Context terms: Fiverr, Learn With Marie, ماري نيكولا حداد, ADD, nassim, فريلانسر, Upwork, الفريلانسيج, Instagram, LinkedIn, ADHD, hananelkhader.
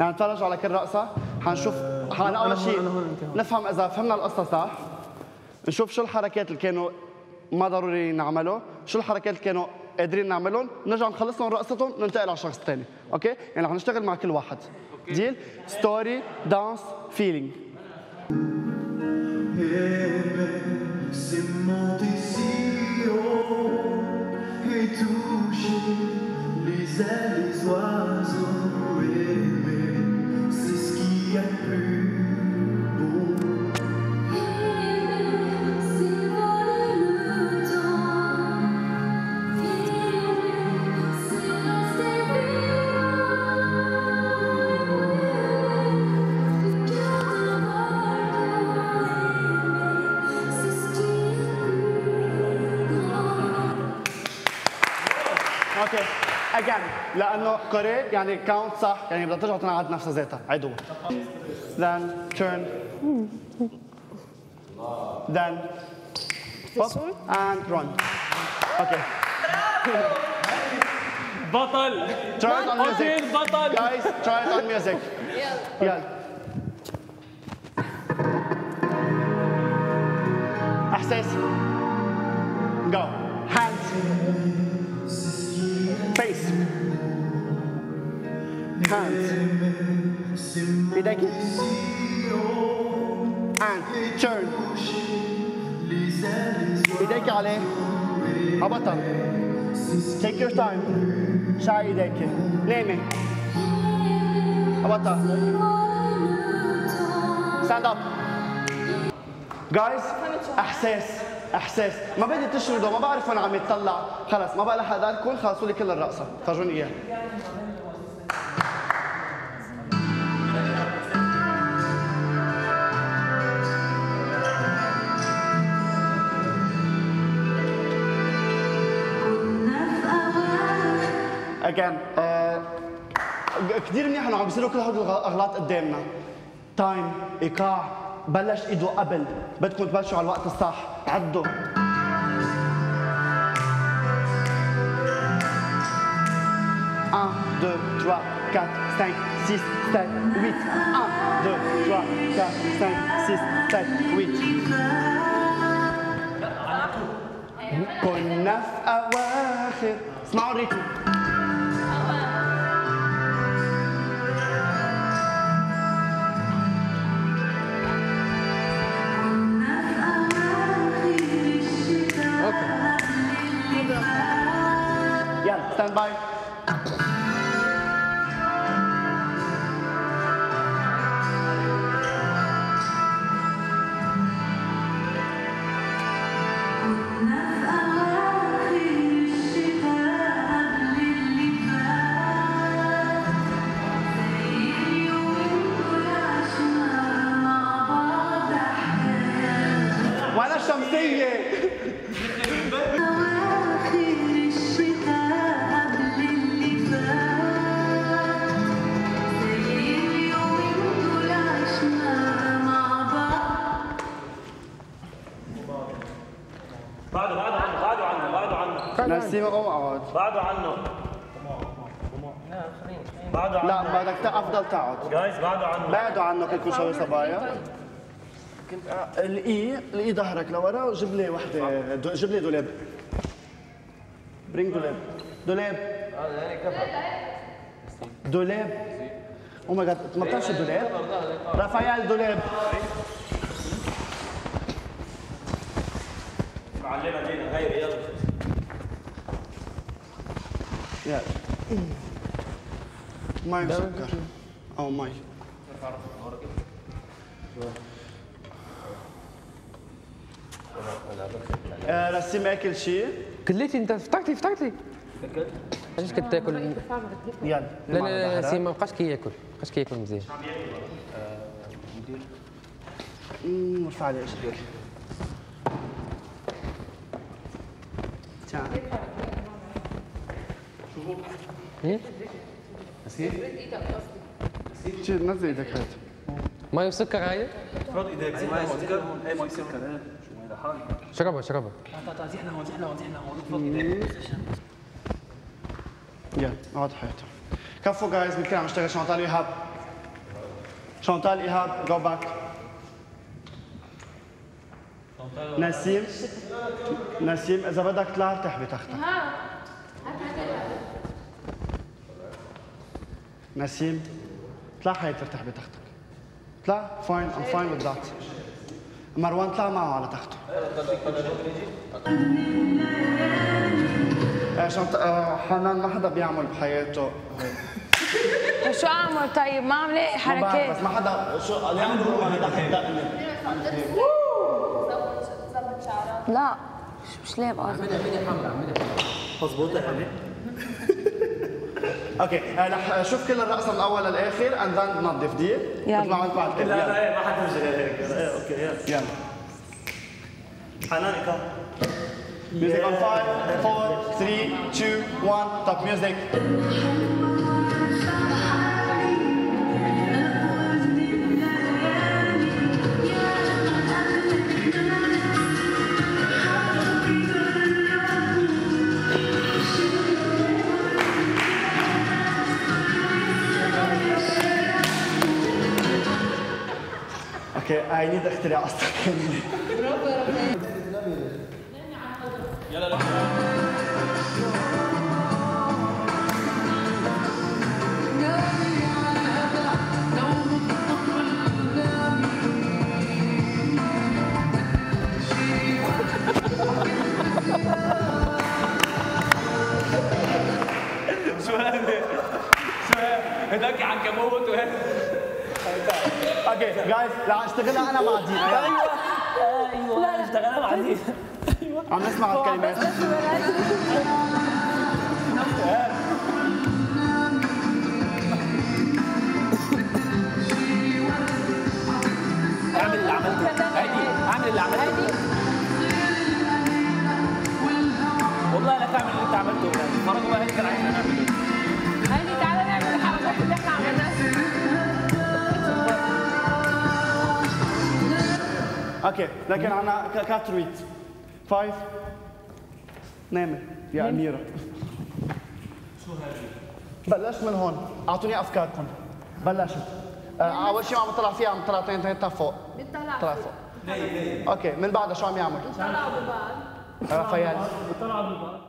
يعني نتفرج على كل رقصه، حنشوف حنقول شيء نفهم اذا فهمنا القصه صح، نشوف شو الحركات اللي كانوا ما ضروري نعمله، شو الحركات اللي كانوا قادرين نعملهم، نرجع نخلص لهم رقصتهم، ننتقل على شخص ثاني، اوكي؟ يعني رح نشتغل مع كل واحد. ديل ستوري دانس فيلينج. اوكي اجين لانه كوري يعني كاونت صح، يعني بدها ترجع تنعاد نفسها ذاتها. عيدوها. then turn then hop and run. اوكي بطل. try it on music guys, try it on music. يلا احساس go hands face hands ايديك and turn ايديك عليه عبطل. take your time شعر ايديك نايمة عبطل. stand up guys. احساس ما بدي تشردوا، ما بعرف وين عم يتطلع، خلص ما بقى لها حدا لكم، خلصوا لي كل الرقصه، فرجوني اياها. اجين كثير منيح انه عم بيصيروا كل هدول الاغلاط قدامنا. تايم، ايقاع، بلش ايده قبل، بدكم تبلشوا على الوقت الصح، عدوا. ان، دو، تروا، كات، سانك، سيس، سات، ويت. ان، دو، تروا، كات، سانك، سيس، سات، ويت. كنا في أواخر، اسمعوا الريتم. stand by. وأنا شمسية. بعده عنه. بعده عنه. لا بدك افضل تقعد. جايز بعده عنه. بعده عنه كلكم شوي صبايا. كنت الاي ظهرك لورا وجيب لي وحده، جيب لي دولاب. برينج دولاب. دولاب. دولاب. او ماي جاد ما بتعرفش الدولاب؟ رافائيل دولاب. معلمة لينا هي يلا. يلا ماي مسكر او ماي رسيم اكل شيء كليتي انت فتحتي علاش كتاكل؟ يلا لا رسيم ما بقاش كياكل، ما بقاش كياكل مزيان. شنو عم ياكل؟ مدير مرفع على اجريك تاع ايه؟ نسيت؟ نسيت نزل ايدك هات ماي وسكر. هاي؟ افرض ايديك ماي وسكر. اي ماي وسكر شو حالك؟ شربها شربها. زحنا هون زحنا هون زحنا هون افرض ايديك. يلا اقعد حياتك. كفو جايز، بنتكلم عن شغله شو عم طالع. Chantal, Ihab, go back. نسيم نسيم إذا بدك تطلع تحبي تختك. نسيم طلع حيدر تحبي تختك. طلع fine I'm fine with that. مروان طلع معه على تخته. حنان ما حدا بيعمل بحياته شو اعمل طيب؟ ما عم لاقي حركات. بس ما حدا شو يعملوا ما حدا حيدقني. لا مش لابقه. اعملي حمله اعملي حمله. مضبوطه يا حبيبي. اوكي رح شوف كل الرقصه من الاول للاخر اند ذن نظف دي بيطلعوا من بعد. لا لا ما حدا بيجي هيك. اوكي يلا يلا. حنانك ميوزك اون 5 4 3 2 1 طب ميوزك. I need to اخترع أصلاً كاملة. برافو يا رب. يلا لا. شو هذا؟ شو هذا؟ هداك عنكبوت وهذا. اوكي جايز رح اشتغلها انا مع دينا. ايوه لا اشتغلها مع دينا. ايوه عم نسمع الكلمات. اعمل اللي عملته هادي، اعمل اللي عملته هادي. والله لا تعمل اللي انت عملته، المره ما هيك كان عايزين نعمله. هادي تعالى نعمل الحركات اللي احنا عملناها. اوكي لكن عنا كاترويت فايف نامي يا اميره. شو هذه؟ بلش من هون، اعطوني افكاركم. بلشت اول شيء عم بطلع فيها عم بطلع تنين فوق بتطلع فوق. اوكي من بعدها شو عم يعمل؟ بتطلعوا ببعض. رفيال بتطلعوا ببعض.